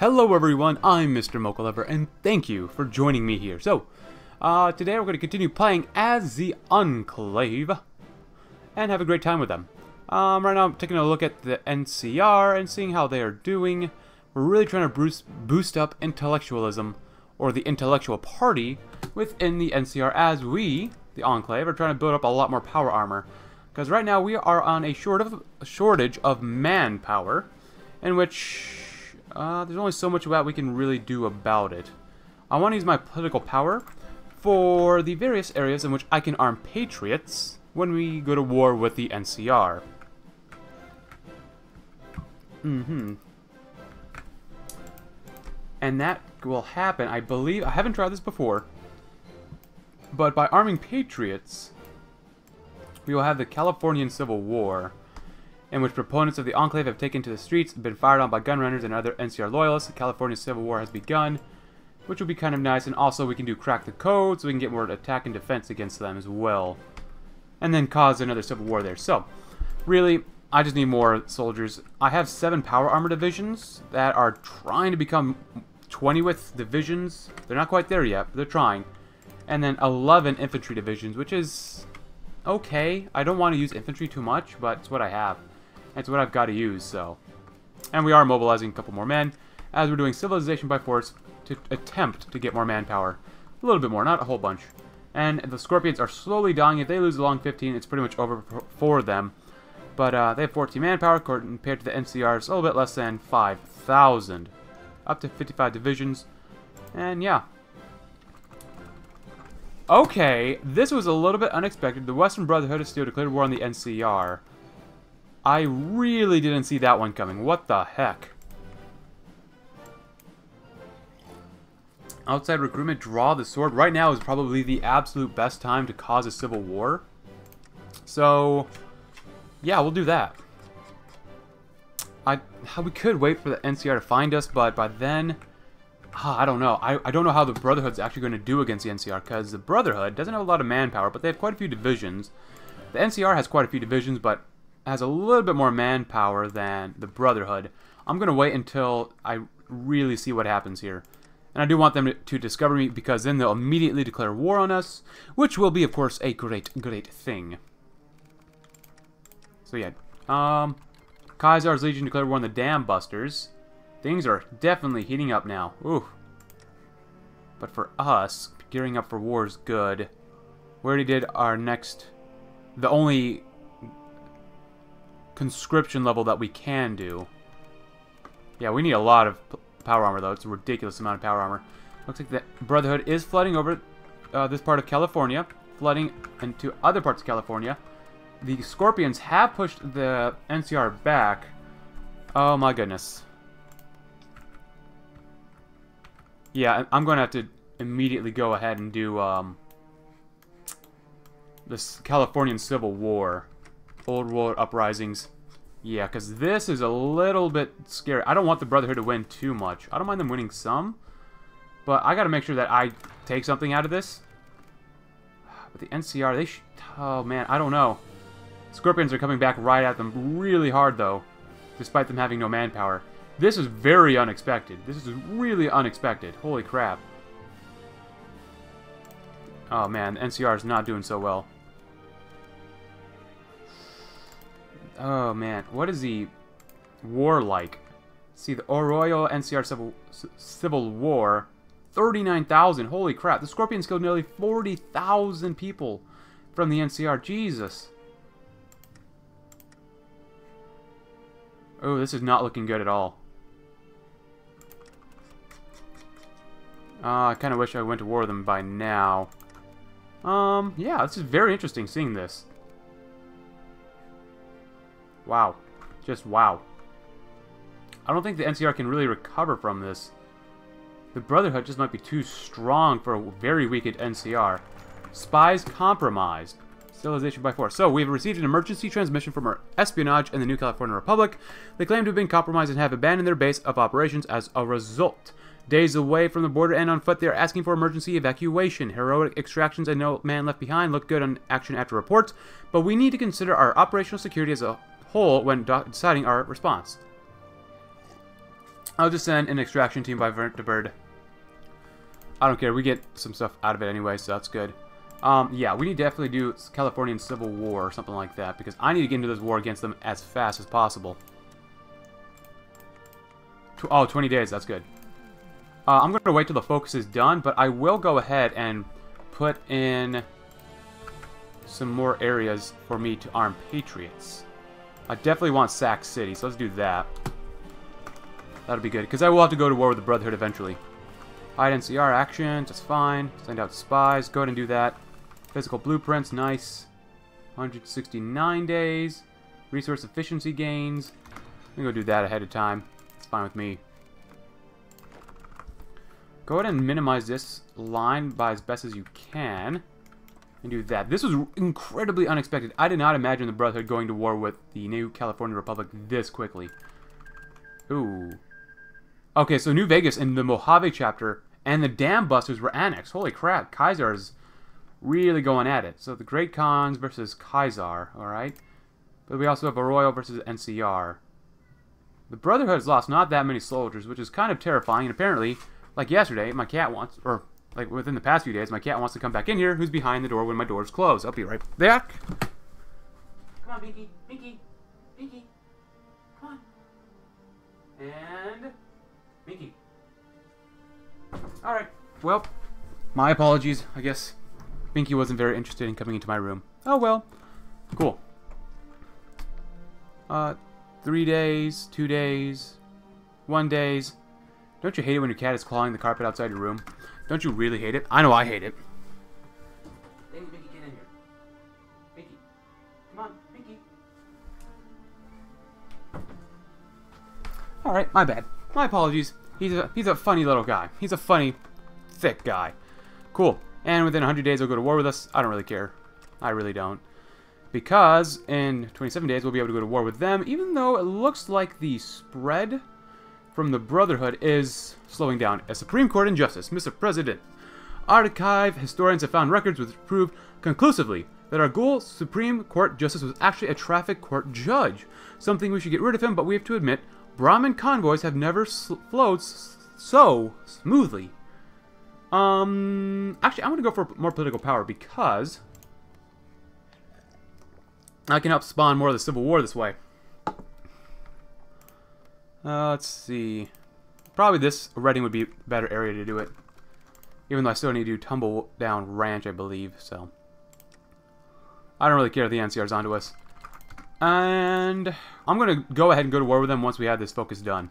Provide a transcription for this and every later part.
Hello everyone, I'm Mr. Mochalover, and thank you for joining me here. So, today we're going to continue playing as the Enclave, and have a great time with them. Right now I'm taking a look at the NCR and seeing how they are doing. We're really trying to boost up intellectualism, or the intellectual party, within the NCR as we, the Enclave, are trying to build up a lot more power armor. Because right now we are on a shortage of manpower, in which... there's only so much that we can really do about it. I want to use my political power for the various areas in which I can arm patriots when we go to war with the NCR. And that will happen, I believe. I haven't tried this before, but by arming patriots, we will have the Californian Civil War, in which proponents of the Enclave have taken to the streets, been fired on by gunrunners and other NCR loyalists. The California Civil War has begun, which will be kind of nice, and also we can do Crack the Code, so we can get more attack and defense against them as well. And then cause another Civil War there. So, really, I just need more soldiers. I have 7 power armor divisions that are trying to become 20th divisions. They're not quite there yet, but they're trying. And then 11 infantry divisions, which is okay. I don't want to use infantry too much, but it's what I have. That's what I've got to use, so. And we are mobilizing a couple more men, as we're doing civilization by force to attempt to get more manpower. A little bit more, not a whole bunch. And the Scorpions are slowly dying. If they lose along 15, it's pretty much over for them. But they have 14 manpower compared to the NCR's a little bit less than 5,000. Up to 55 divisions. And yeah. Okay, this was a little bit unexpected. The Western Brotherhood of Steel declared war on the NCR. I really didn't see that one coming. What the heck? Outside recruitment, draw the sword. Right now is probably the absolute best time to cause a civil war. So, yeah, we'll do that. We could wait for the NCR to find us, but by then... I don't know. I don't know how the Brotherhood's actually going to do against the NCR, because the Brotherhood doesn't have a lot of manpower, but they have quite a few divisions. The NCR has quite a few divisions, but... has a little bit more manpower than the Brotherhood. I'm going to wait until I really see what happens here. And I do want them to discover me, because then they'll immediately declare war on us, which will be, of course, a great, great thing. So yeah, Caesar's Legion declared war on the Dam Busters. Things are definitely heating up now. Ooh. But for us, gearing up for war is good. We already did our next... the only... conscription level that we can do. Yeah, we need a lot of power armor, though. It's a ridiculous amount of power armor. Looks like the Brotherhood is flooding over this part of California, flooding into other parts of California. The Scorpions have pushed the NCR back. Oh my goodness. Yeah, I'm going to have to immediately go ahead and do this Californian Civil War. Old World uprisings. Yeah, because this is a little bit scary. I don't want the Brotherhood to win too much. I don't mind them winning some, but I got to make sure that I take something out of this. But the NCR, they should... oh, man, I don't know. Scorpions are coming back right at them really hard, though, despite them having no manpower. This is very unexpected. This is really unexpected. Holy crap. Oh, man, the NCR is not doing so well. Oh, man. What is the war like? See, the Arroyo NCR Civil War. 39,000. Holy crap. The Scorpions killed nearly 40,000 people from the NCR. Jesus. Oh, this is not looking good at all. I kind of wish I went to war with them by now. Yeah, this is very interesting seeing this. Wow. Just wow. I don't think the NCR can really recover from this. The Brotherhood just might be too strong for a very weakened NCR. Spies compromised. Civilization by force. So, we've received an emergency transmission from our espionage in the New California Republic. They claim to have been compromised and have abandoned their base of operations as a result. Days away from the border and on foot, they are asking for emergency evacuation. Heroic extractions and no man left behind look good on action after reports, but we need to consider our operational security as a whole when deciding our response. I'll just send an extraction team by Vertibird. I don't care. We get some stuff out of it anyway, so that's good. Yeah, we need to definitely do Californian Civil War or something like that, because I need to get into this war against them as fast as possible. Oh, 20 days. That's good. I'm going to wait till the focus is done, but I will go ahead and put in some more areas for me to arm Patriots. I definitely want Sac City, so let's do that. That'll be good, because I will have to go to war with the Brotherhood eventually. Hide NCR actions, that's fine. Send out spies, go ahead and do that. Physical blueprints, nice. 169 days. Resource efficiency gains. I'm going to go do that ahead of time. It's fine with me. Go ahead and minimize this line by as best as you can. And do that. This was incredibly unexpected. I did not imagine the Brotherhood going to war with the New California Republic this quickly. Ooh. Okay, so New Vegas and the Mojave chapter and the Dam Busters were annexed. Holy crap. Kaiser is really going at it. So the Great Khans versus Kaiser, alright? But we also have Arroyo versus NCR. The Brotherhood has lost not that many soldiers, which is kind of terrifying, and apparently, like yesterday, my cat wants, or like within the past few days, my cat wants to come back in here. Who's behind the door when my door's closed? I'll be right back. Come on, Binky. Binky. Binky. Come on. And Mickey. Alright. Well, my apologies. I guess Binky wasn't very interested in coming into my room. Oh well. Cool. 3 days, 2 days, 1 days. Don't you hate it when your cat is clawing the carpet outside your room? Don't you really hate it? I know I hate it. Hey, Mickey, get in here. Mickey. Come on, Mickey. Alright, my bad. My apologies. He's a funny little guy. He's a funny, thick guy. Cool. And within 100 days, he'll go to war with us. I don't really care. I really don't. Because in 27 days, we'll be able to go to war with them, even though it looks like the spread from the Brotherhood is slowing down. A Supreme Court injustice, Mr. President. Archive historians have found records which proved conclusively that our Ghoul Supreme Court justice was actually a traffic court judge. Something we should get rid of him, but we have to admit, Brahmin convoys have never flowed so smoothly. Actually, I'm going to go for more political power because I can help spawn more of the Civil War this way. Let's see. Probably this Redding would be a better area to do it. Even though I still need to do Tumble Down Ranch, I believe, so. I don't really care if the NCR's onto us. And I'm going to go ahead and go to war with them once we have this focus done.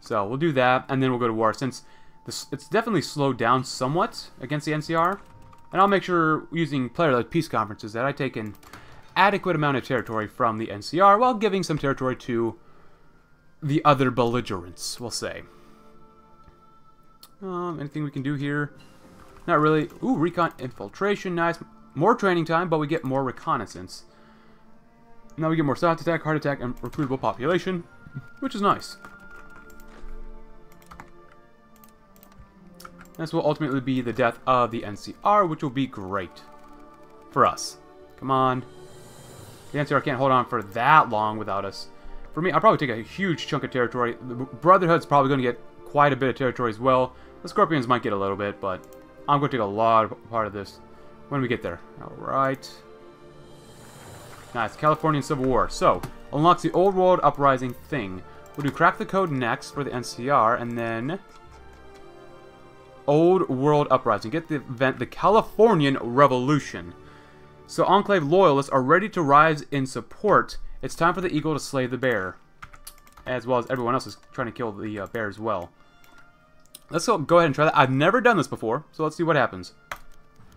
So we'll do that, and then we'll go to war, since it's definitely slowed down somewhat against the NCR. And I'll make sure, using player-led peace conferences, that I take an adequate amount of territory from the NCR while giving some territory to the other belligerents, we'll say. Anything we can do here? Not really. Ooh, recon infiltration, nice. More training time, but we get more reconnaissance. Now we get more soft attack, heart attack, and recruitable population, which is nice. This will ultimately be the death of the NCR, which will be great for us. Come on. The NCR can't hold on for that long without us. For me, I'll probably take a huge chunk of territory. The Brotherhood's probably going to get quite a bit of territory as well. The Scorpions might get a little bit, but I'm going to take a large part of this when we get there. Alright. Nice. Californian Civil War. So, unlocks the Old World Uprising thing. We'll do Crack the Code next for the NCR, and then Old World Uprising. Get the event, the Californian Revolution. So, Enclave Loyalists are ready to rise in support. It's time for the eagle to slay the bear, as well as everyone else is trying to kill the bear as well. Let's go ahead and try that. I've never done this before, so let's see what happens.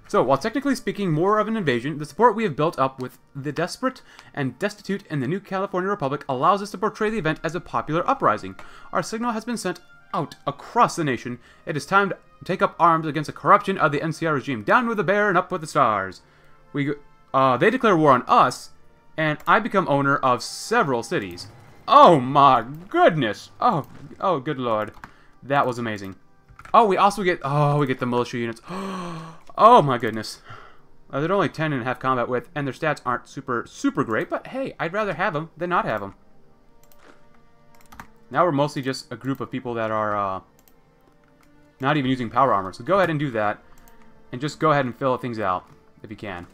So, while technically speaking more of an invasion, the support we have built up with the desperate and destitute in the New California Republic allows us to portray the event as a popular uprising. Our signal has been sent out across the nation. It is time to take up arms against the corruption of the NCR regime. Down with the bear and up with the stars. They declare war on us, and I become owner of several cities. Oh my goodness! Oh, good lord, that was amazing. Oh, we also get the militia units. Oh my goodness, they're only 10 and a half combat width, and their stats aren't super great. But hey, I'd rather have them than not have them. Now we're mostly just a group of people that are not even using power armor. So go ahead and do that. And just go ahead and fill things out if you can.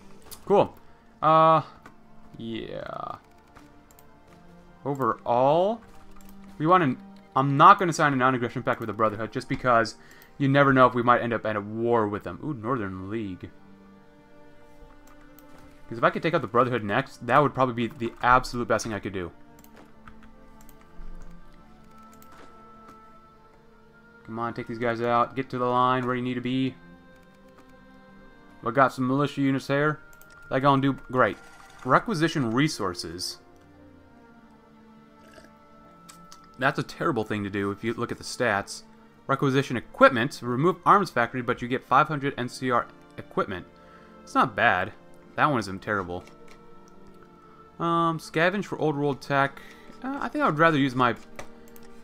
Cool. Yeah. Overall, we want to... I'm not going to sign a non-aggression pact with the Brotherhood just because you never know if we might end up at a war with them. Ooh, Northern League. Because if I could take out the Brotherhood next, that would probably be the absolute best thing I could do. Come on, take these guys out. Get to the line where you need to be. I got some militia units here. They're going to do great. Requisition resources. That's a terrible thing to do if you look at the stats. Requisition equipment. Remove arms factory, but you get 500 NCR equipment. It's not bad. That one isn't terrible. Scavenge for old world tech. I think I would rather use my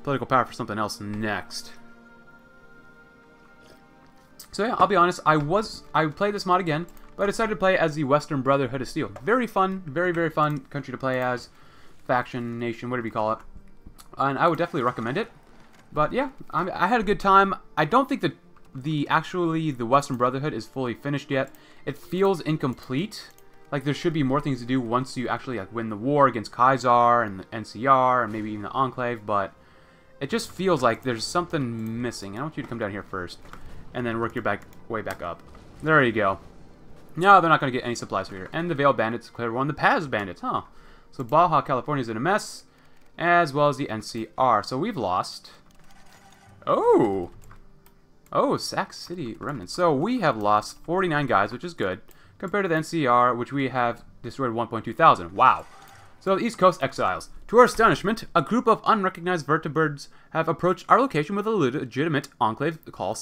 political power for something else next. So yeah, I'll be honest. I played this mod again, but I decided to play as the Western Brotherhood of Steel. Very fun, very very fun country to play as, faction, nation, whatever you call it. And I would definitely recommend it. But yeah, I had a good time. I don't think that the Western Brotherhood is fully finished yet. It feels incomplete. Like there should be more things to do once you actually like win the war against Kaiser and the NCR and maybe even the Enclave. But it just feels like there's something missing. I want you to come down here first. And then work your way back up. There you go. No, they're not going to get any supplies for here. And the Veil Bandits declared war on the Paz Bandits, huh? So Baja California is in a mess, as well as the NCR. So we've lost. Oh, Sac City remnants. So we have lost 49 guys, which is good compared to the NCR, which we have destroyed 1,200. Wow. So the East Coast exiles. To our astonishment, a group of unrecognized vertibirds have approached our location with a legitimate Enclave call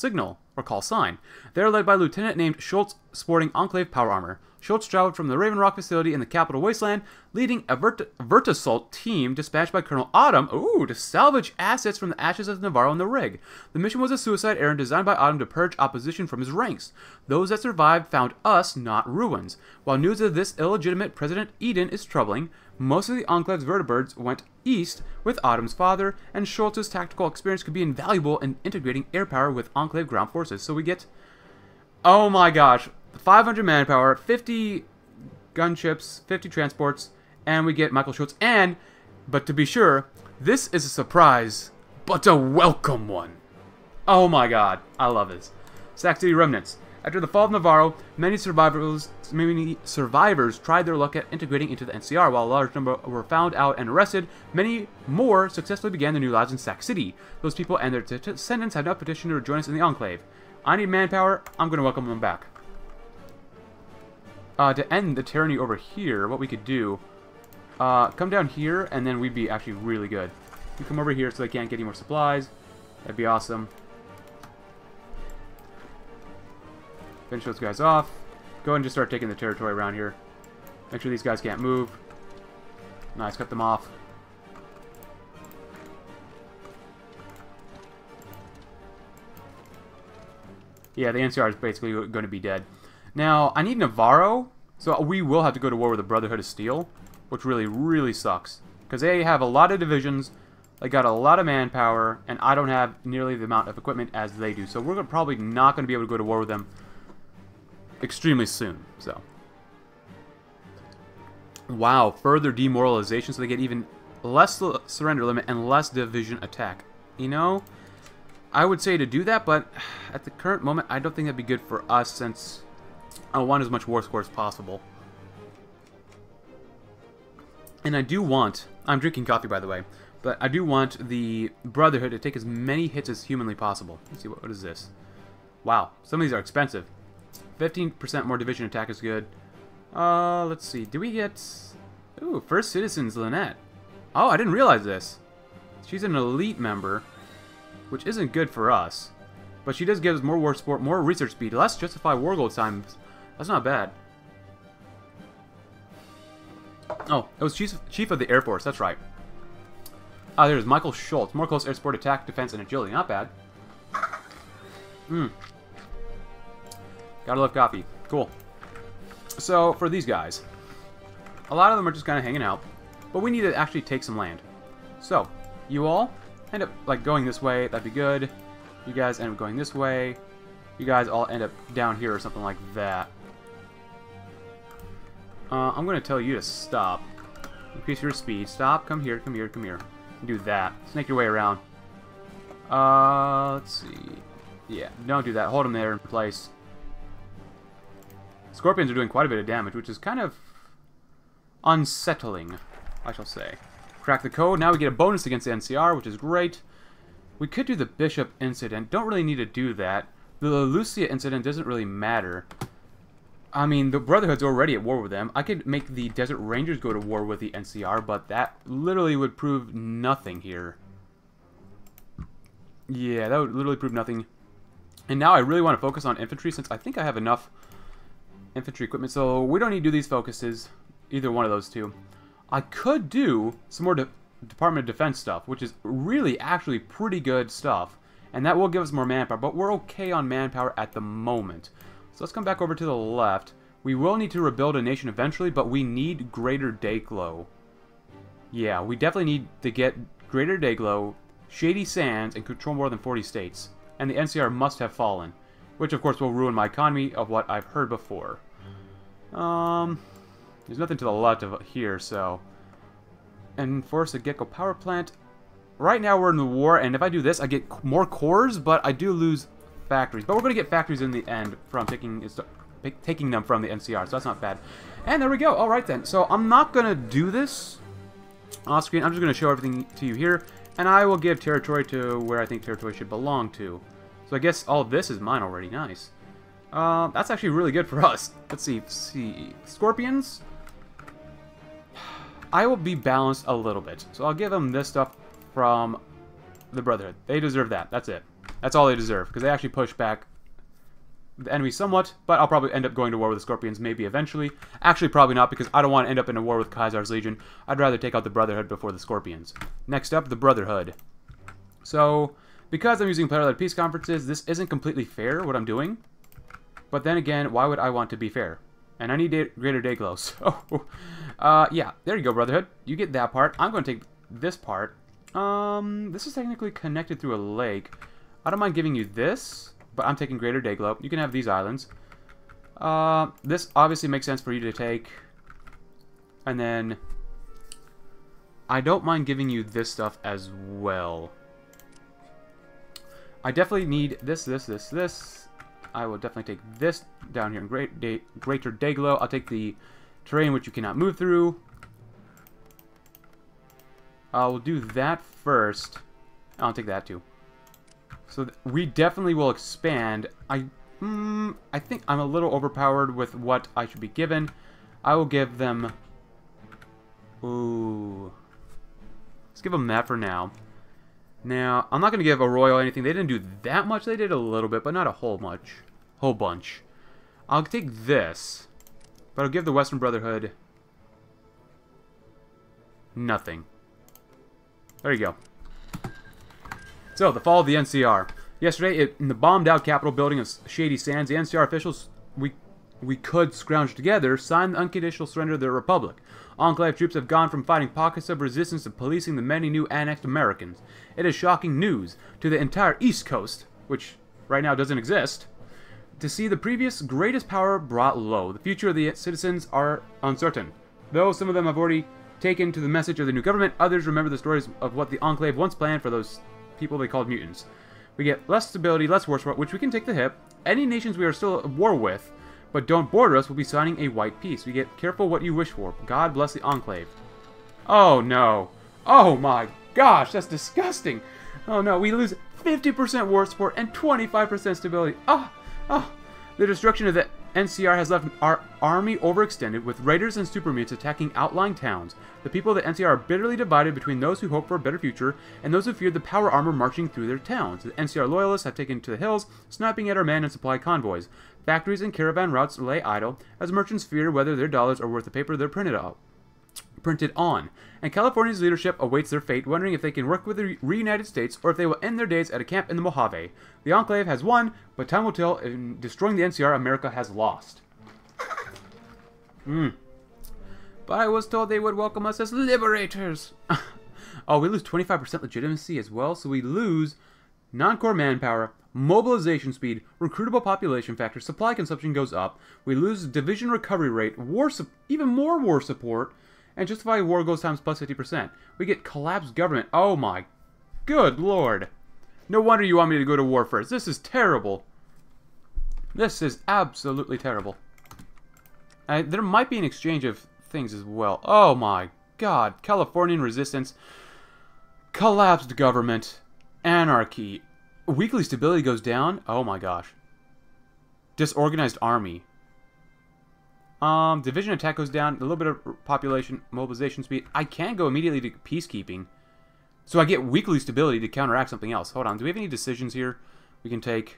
sign. They are led by a lieutenant named Schultz, sporting Enclave power armor. Schultz traveled from the Raven Rock facility in the capital wasteland, leading a vertisalt team dispatched by Colonel Autumn to salvage assets from the ashes of Navarro and the rig. The mission was a suicide errand designed by Autumn to purge opposition from his ranks. Those that survived found us, not ruins. While news of this illegitimate President Eden is troubling, most of the Enclave's vertibirds went east with Autumn's father, and Schultz's tactical experience could be invaluable in integrating air power with Enclave ground forces. So we get, oh my gosh, 500 manpower, 50 gunships, 50 transports, and we get Michael Schultz. And, but to be sure, this is a surprise, but a welcome one. Oh my god, I love this. Sac City remnants. After the fall of Navarro, many survivors tried their luck at integrating into the NCR. While a large number were found out and arrested, many more successfully began their new lives in Sac City. Those people and their descendants have now petitioned to join us in the Enclave. I need manpower. I'm going to welcome them back. To end the tyranny over here, what we could do... come down here, and then we'd be actually really good. You come over here so they can't get any more supplies. That'd be awesome. Finish those guys off. Go ahead and just start taking the territory around here. Make sure these guys can't move. Nice, cut them off. Yeah, the NCR is basically going to be dead. Now, I need Navarro, so we will have to go to war with the Brotherhood of Steel, which really, really sucks. Because they have a lot of divisions, they got a lot of manpower, and I don't have nearly the amount of equipment as they do. So we're probably not going to be able to go to war with them extremely soon. So wow, further demoralization, so they get even less surrender limit and less division attack. You know, I would say to do that, but at the current moment I don't think that'd be good for us, since I want as much war score as possible. And I do want, I'm drinking coffee by the way, but I do want the Brotherhood to take as many hits as humanly possible. Let's see, what is this? Wow, some of these are expensive. 15% more division attack is good. Let's see. Do we get... Ooh, First Citizens Lynette. Oh, I didn't realize this. She's an elite member, which isn't good for us. But she does give us more war support, more research speed, less justify war gold times. That's not bad. Oh, it was Chief of the Air Force. That's right. Ah, there's Michael Schultz. More close air support, attack, defense, and agility. Not bad. Hmm. Gotta love coffee. Cool. So, for these guys, a lot of them are just kind of hanging out, but we need to actually take some land. So, you all, end up, like, going this way. That'd be good. You guys end up going this way. You guys all end up down here or something like that. I'm going to tell you to stop. Increase your speed. Stop. Come here. Come here. Come here. Do that. Snake your way around. Let's see. Yeah, don't do that. Hold them there in place. Scorpions are doing quite a bit of damage, which is kind of unsettling, I shall say. Crack the code. Now we get a bonus against the NCR, which is great. We could do the Bishop incident. Don't really need to do that. The Lucia incident doesn't really matter. I mean, the Brotherhood's already at war with them. I could make the Desert Rangers go to war with the NCR, but that literally would prove nothing here. Yeah, that would literally prove nothing. And now I really want to focus on infantry, since I think I have enough infantry equipment. So we don't need to do these focuses, either one of those two. I could do some more Department of Defense stuff, which is really actually pretty good stuff. And that will give us more manpower, but we're okay on manpower at the moment. So let's come back over to the left. We will need to rebuild a nation eventually, but we need Greater Dayglow. Yeah, we definitely need to get Greater Dayglow, Shady Sands, and control more than 40 states. And the NCR must have fallen, which of course will ruin my economy of what I've heard before. There's nothing to the left of here, so... Enforce a Gecko power plant. Right now we're in the war, and if I do this, I get more cores, but I do lose factories. But we're going to get factories in the end from taking them from the NCR, so that's not bad. And there we go. All right, then. So I'm not going to do this off screen. I'm just going to show everything to you here, and I will give territory to where I think territory should belong to. So I guess all of this is mine already. Nice. That's actually really good for us. Let's see. Scorpions. I will be balanced a little bit. So I'll give them this stuff from the Brotherhood. They deserve that. That's it. That's all they deserve, because they actually push back the enemy somewhat, but I'll probably end up going to war with the Scorpions maybe eventually. Actually, probably not, because I don't want to end up in a war with Caesar's Legion. I'd rather take out the Brotherhood before the Scorpions. Next up, the Brotherhood. So, because I'm using player-led peace conferences, this isn't completely fair, what I'm doing. But then again, why would I want to be fair? And I need Greater Dayglow, so... yeah, there you go, Brotherhood. You get that part. I'm going to take this part. This is technically connected through a lake. I don't mind giving you this, but I'm taking Greater Dayglow. You can have these islands. This obviously makes sense for you to take. And then I don't mind giving you this stuff as well. I definitely need this, this. I will definitely take this down here in Greater Dayglow. I'll take the terrain which you cannot move through. We'll do that first. I'll take that too. So we definitely will expand. I think I'm a little overpowered with what I should be given. I will give them... Ooh. Let's give them that for now. Now, I'm not going to give Arroyo anything. They didn't do that much. They did a little bit, but not a whole bunch. I'll take this. But I'll give the Western Brotherhood... nothing. There you go. So, the fall of the NCR. Yesterday, in the bombed-out Capitol building of Shady Sands, the NCR officials we could scrounge together, signed the unconditional surrender of their republic. Enclave troops have gone from fighting pockets of resistance to policing the many new annexed Americans. It is shocking news to the entire East Coast, which right now doesn't exist, to see the previous greatest power brought low. The future of the citizens are uncertain. Though some of them have already taken to the message of the new government, others remember the stories of what the Enclave once planned for those people they called mutants. We get less stability, less war, which we can take the hip. Any nations we are still at war with, but don't border us, will be signing a white peace. We get careful what you wish for. God bless the Enclave. Oh no. Oh my gosh, that's disgusting. Oh no, we lose 50% war support and 25% stability. Oh. The destruction of the NCR has left our army overextended, with raiders and supermutants attacking outlying towns. The people of the NCR are bitterly divided between those who hope for a better future and those who fear the power armor marching through their towns. The NCR loyalists have taken to the hills, sniping at our man and supply convoys. Factories and caravan routes lay idle, as merchants fear whether their dollars are worth the paper they're printed on. And California's leadership awaits their fate, wondering if they can work with the reunited states or if they will end their days at a camp in the Mojave. The Enclave has won, but time will tell. In destroying the NCR, America has lost. But I was told they would welcome us as liberators. Oh, we lose 25% legitimacy as well, so we lose non-core manpower, mobilization speed, recruitable population factor, supply consumption goes up, we lose division recovery rate, even more war support, and justify war goals times plus 50%. We get collapsed government. Oh my good lord. No wonder you want me to go to war first. This is terrible. This is absolutely terrible. There might be an exchange of things as well. Oh my god. Californian resistance. Collapsed government. Anarchy. Weekly stability goes down. Oh my gosh. Disorganized army. Division attack goes down. A little bit of population mobilization speed. I can go immediately to peacekeeping. So I get weekly stability to counteract something else. Hold on. Do we have any decisions here we can take?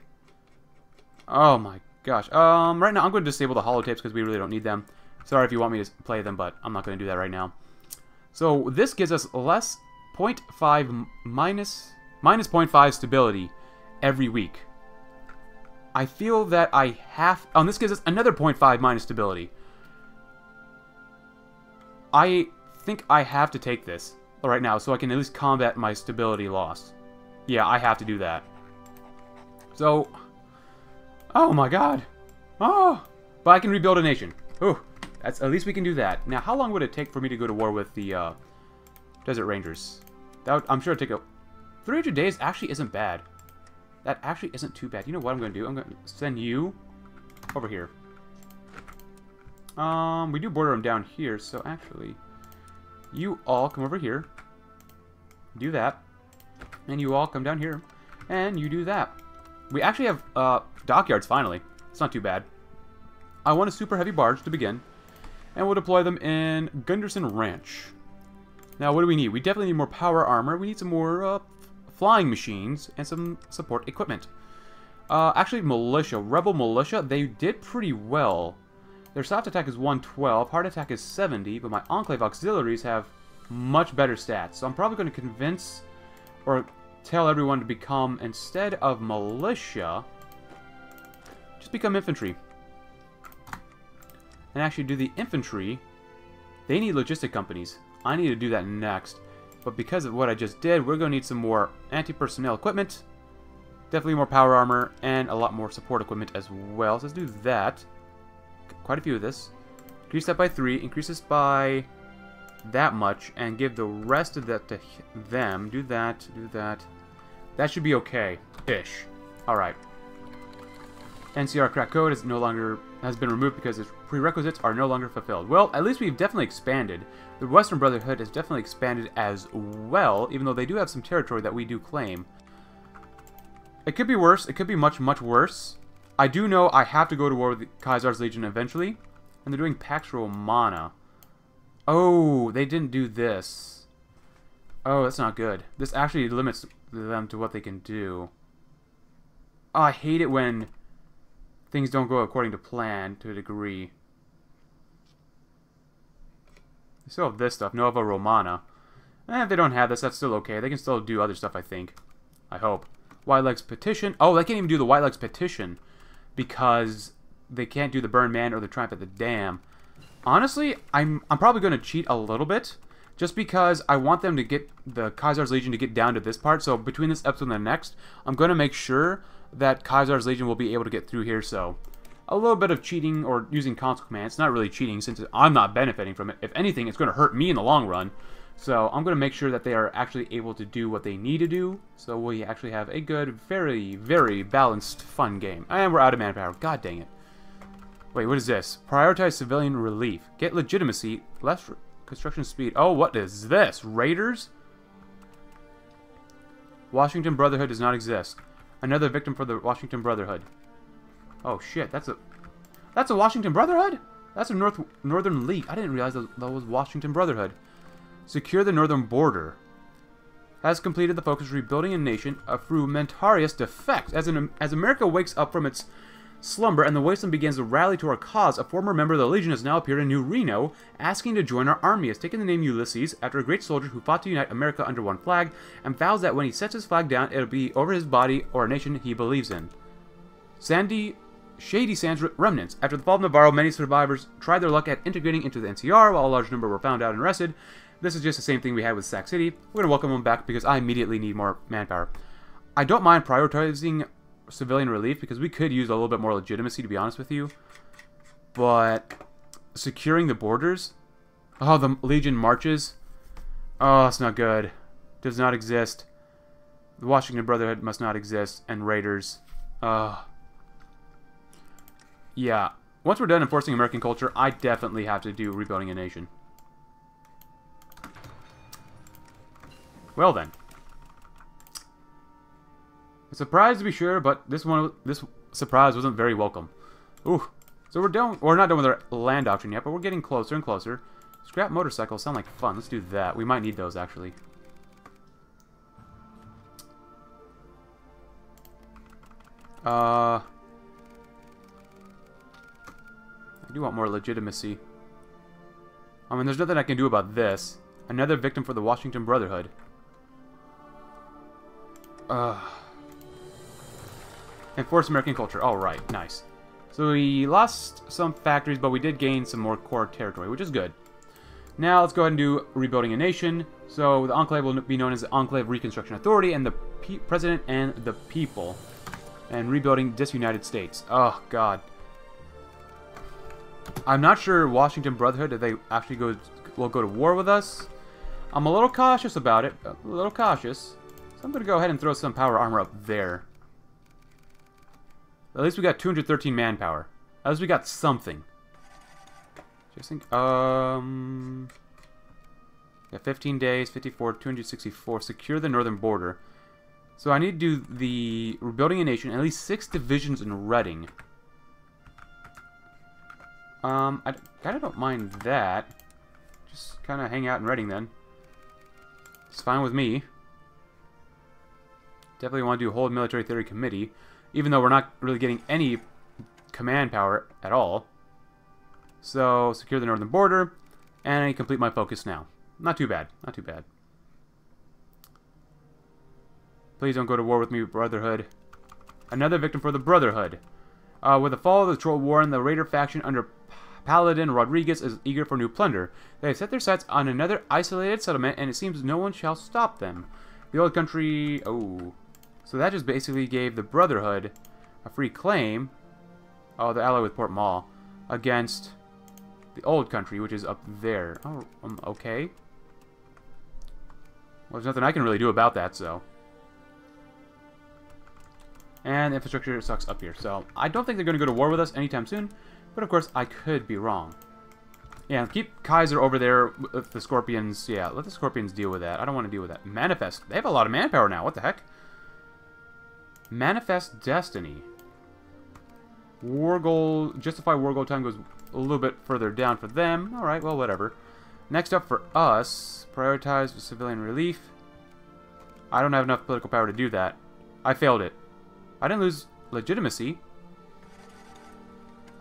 Oh my gosh. Right now I'm going to disable the holotapes because we really don't need them. Sorry if you want me to play them, but I'm not going to do that right now. So this gives us less 0.5 minus 0.5 stability every week. I feel that I have... Oh, and this gives us another 0.5 minus stability. I think I have to take this right now so I can at least combat my stability loss. Yeah, I have to do that. So... Oh my god. Oh! But I can rebuild a nation. Ooh, that's, at least we can do that. Now, how long would it take for me to go to war with the Desert Rangers? That would, I'm sure it'd take a... 300 days actually isn't bad. That actually isn't too bad. You know what I'm going to do? I'm going to send you over here. We do border them down here, so actually... You all come over here. Do that. And you all come down here. And you do that. We actually have... dockyards, finally. It's not too bad. I want a super heavy barge to begin. And we'll deploy them in Gunderson Ranch. Now, what do we need? We definitely need more power armor. We need some more flying machines and some support equipment. Actually, militia. Rebel militia, they did pretty well. Their soft attack is 112. Hard attack is 70. But my Enclave auxiliaries have much better stats. So I'm probably going to convince or tell everyone to become, instead of militia... Just become infantry. And actually do the infantry. They need logistic companies. I need to do that next. But because of what I just did, we're going to need some more anti-personnel equipment. Definitely more power armor. And a lot more support equipment as well. So let's do that. Quite a few of this. Increase that by 3. Increase this by that much. And give the rest of that to them. Do that. Do that. That should be okay. Ish. Alright. NCR crack code is no longer has been removed because its prerequisites are no longer fulfilled. Well, at least we've definitely expanded. The Western Brotherhood has definitely expanded as well, even though they do have some territory that we do claim. It could be worse. It could be much, much worse. I do know I have to go to war with the Caesar's Legion eventually, and they're doing Pax Romana. Oh, they didn't do this. Oh, that's not good. This actually limits them to what they can do. Oh, I hate it when... Things don't go according to plan, to a degree. They still have this stuff, Nova Romana. And if they don't have this, that's still okay. They can still do other stuff, I think. I hope. Whiteleg's Petition. Oh, they can't even do the Whiteleg's Petition. Because they can't do the Burn Man or the Triumph at the Dam. Honestly, I'm probably going to cheat a little bit. Just because I want them to get the Caesar's Legion to get down to this part. So between this episode and the next, I'm going to make sure... that Caesar's Legion will be able to get through here, so a little bit of cheating or using console command. It's not really cheating since I'm not benefiting from it. If anything, it's going to hurt me in the long run. So I'm going to make sure that they are actually able to do what they need to do. So we actually have a good, very, very balanced, fun game. And we're out of manpower. God dang it. Wait, what is this? Prioritize civilian relief. Get legitimacy. Less construction speed. Oh, what is this? Raiders? Washington Brotherhood does not exist. Another victim for the Washington Brotherhood. Oh shit, that's a Washington Brotherhood? That's a Northern League. I didn't realize that was Washington Brotherhood. Secure the northern border. Has completed the focus rebuilding a nation through Mentarius defect. As America wakes up from its slumber and the wasteland begins to rally to our cause, a former member of the Legion has now appeared in New Reno, asking to join our army. Has taken the name Ulysses after a great soldier who fought to unite America under one flag, and vows that when he sets his flag down, it'll be over his body or a nation he believes in. Shady Sands remnants. After the fall of Navarro, many survivors tried their luck at integrating into the NCR, while a large number were found out and arrested. This is just the same thing we had with Sac City. We're going to welcome them back because I immediately need more manpower. I don't mind prioritizing civilian relief because we could use a little bit more legitimacy, to be honest with you. But securing the borders... Oh, the Legion marches. Oh, it's not good. Does not exist. The Washington Brotherhood must not exist. And Raiders. Yeah. Once we're done enforcing American culture, I definitely have to do rebuilding a nation. Well then. A surprise to be sure, but this surprise wasn't very welcome. Ooh. So we're done. We're not done with our land auction yet, but we're getting closer and closer. Scrap motorcycles sound like fun. Let's do that. We might need those, actually. I do want more legitimacy. I mean, there's nothing I can do about this. Another victim for the Washington Brotherhood. Enforce American culture. Alright, nice. So we lost some factories, but we did gain some more core territory, which is good. Now, let's go ahead and do Rebuilding a Nation. So, the Enclave will be known as the Enclave Reconstruction Authority, and the President and the People. And Rebuilding Disunited States. Oh, God. I'm not sure Washington Brotherhood, if they actually will go to war with us. I'm a little cautious about it. A little cautious. So, I'm going to go ahead and throw some power armor up there. At least we got 213 manpower. At least we got something. Just think, yeah, 15 days, 54, 264. Secure the northern border. So I need to do the rebuilding a nation, at least 6 divisions in Reading. I kind of don't mind that. Just kind of hang out in Reading then. It's fine with me. Definitely want to do a whole military theory committee, even though we're not really getting any command power at all. So, secure the northern border, and I complete my focus now. Not too bad. Not too bad. Please don't go to war with me, Brotherhood. Another victim for the Brotherhood. With the fall of the Troll War and the Raider faction under Paladin Rodriguez is eager for new plunder. They have set their sights on another isolated settlement, and it seems no one shall stop them. The old country... Oh. So that just basically gave the Brotherhood a free claim. Oh, they're allied with Port Mall. Against... the old country, which is up there. Oh, okay. Well, there's nothing I can really do about that, so. And infrastructure sucks up here, so I don't think they're going to go to war with us anytime soon, but of course, I could be wrong. Yeah, keep Kaiser over there with the Scorpions. Yeah, let the Scorpions deal with that. I don't want to deal with that. Manifest. They have a lot of manpower now. What the heck? Manifest Destiny. War goal. Justify war goal time goes a little bit further down for them. Alright, well, whatever. Next up for us, prioritize civilian relief. I don't have enough political power to do that. I failed it. I didn't lose legitimacy.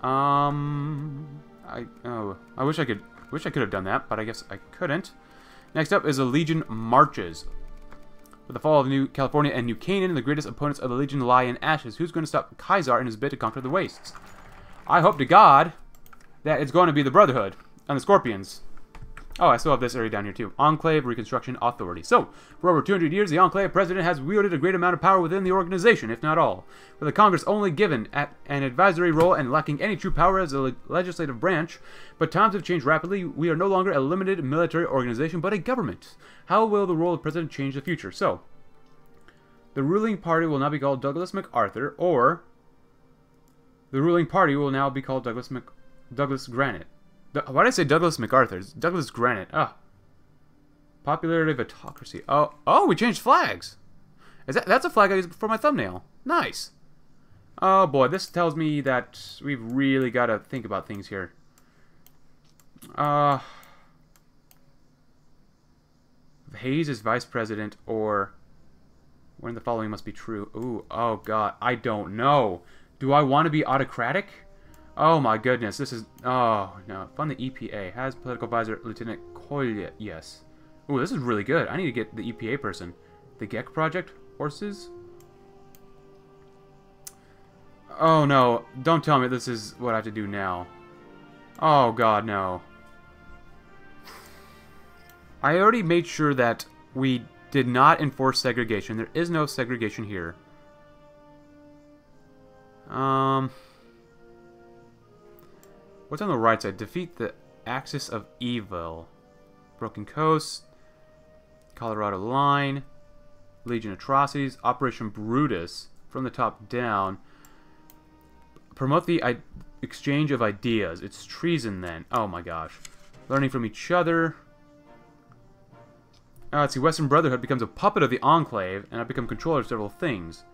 I wish I could have done that, but I guess I couldn't. Next up is the Legion marches. With the fall of New California and New Canaan, the greatest opponents of the Legion lie in ashes. Who's going to stop Kaiser in his bid to conquer the wastes? I hope to God that it's going to be the Brotherhood and the Scorpions. Oh, I still have this area down here, too. Enclave Reconstruction Authority. So, for over 200 years, the Enclave President has wielded a great amount of power within the organization, if not all. With the Congress only given an advisory role and lacking any true power as a legislative branch, but times have changed rapidly. We are no longer a limited military organization, but a government. How will the role of President change the future? So, the ruling party will now be called Douglas MacArthur, or the ruling party will now be called Douglas Granite. Why did I say Douglas MacArthur? It's Douglas Granite. Ah. Oh. Popularity of autocracy. Oh, oh, we changed flags. Is that's a flag I used for my thumbnail. Nice. Oh boy, this tells me that we've really got to think about things here. Hayes is vice president, or when the following must be true. Ooh, oh god, I don't know. Do I want to be autocratic? Oh my goodness, this is... Oh, no. Fund the EPA. Has political advisor Lieutenant Collier. Yes. Ooh, this is really good. I need to get the EPA person. The Gek Project? Horses? Oh no. Don't tell me this is what I have to do now. Oh god, no. I already made sure that we did not enforce segregation. There is no segregation here. What's on the right side? Defeat the Axis of Evil. Broken Coast. Colorado Line. Legion Atrocities. Operation Brutus. From the top down. Promote the exchange of ideas. It's treason then. Oh my gosh. Learning from each other. Let's see. Western Brotherhood becomes a puppet of the Enclave, and I become controller of several things.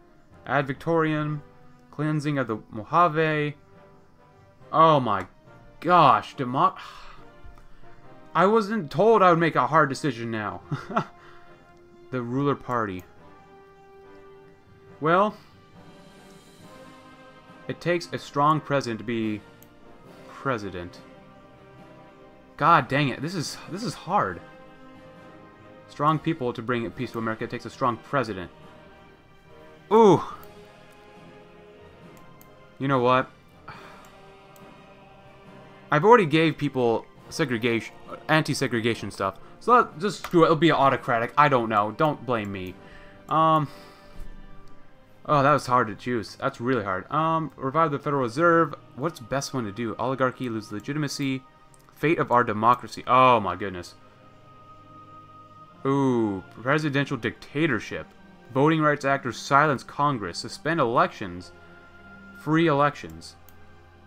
Ad Victoriam. Cleansing of the Mojave. Oh my gosh. I wasn't told I would make a hard decision now. The ruler party. Well, it takes a strong president to be president. God dang it. This is hard. Strong people to bring peace to America. It takes a strong president. Ooh. You know what? I've already gave people segregation, anti-segregation stuff. So that, just screw it. It'll be autocratic. I don't know. Don't blame me. Oh, that was hard to choose. That's really hard. Revive the Federal Reserve. What's the best one to do? Oligarchy, lose legitimacy. Fate of our democracy. Oh my goodness. Ooh, presidential dictatorship. Voting Rights Act or silence Congress. Suspend elections. Free elections.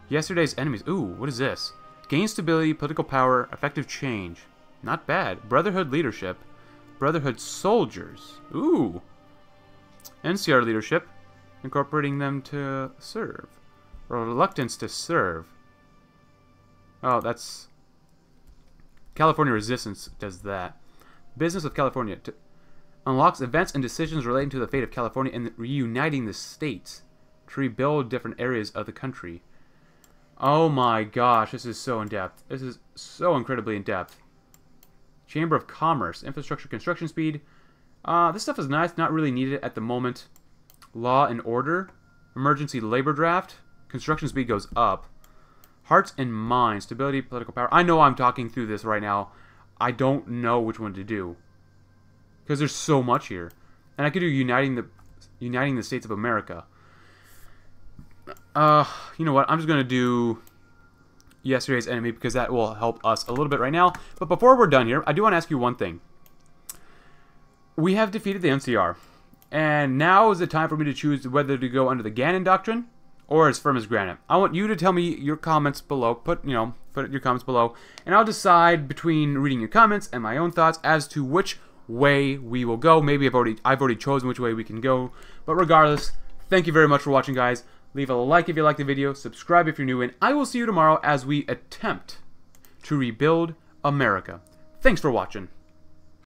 Yesterday's enemies. Ooh, what is this? Gain stability, political power, effective change. Not bad. Brotherhood leadership. Brotherhood soldiers. Ooh. NCR leadership. Incorporating them to serve. Or reluctance to serve. Oh, that's... California Resistance does that. Business of California. Unlocks events and decisions relating to the fate of California and reuniting the states. To rebuild different areas of the country. Oh my gosh, this is so in-depth. This is so incredibly in-depth. Chamber of Commerce. Infrastructure construction speed. This stuff is nice. Not really needed at the moment. Law and order. Emergency labor draft. Construction speed goes up. Hearts and minds. Stability, political power. I know I'm talking through this right now. I don't know which one to do. Because there's so much here. And I could do Uniting the States of America. You know what? I'm just going to do yesterday's enemy because that will help us a little bit right now. But before we're done here, I do want to ask you one thing. We have defeated the NCR. And now is the time for me to choose whether to go under the Gannon Doctrine or as firm as granite. I want you to tell me your comments below. Put your comments below. And I'll decide between reading your comments and my own thoughts as to which way we will go. Maybe I've already chosen which way we can go. But regardless, thank you very much for watching, guys. Leave a like if you like the video, subscribe if you're new, and I will see you tomorrow as we attempt to rebuild America. Thanks for watching.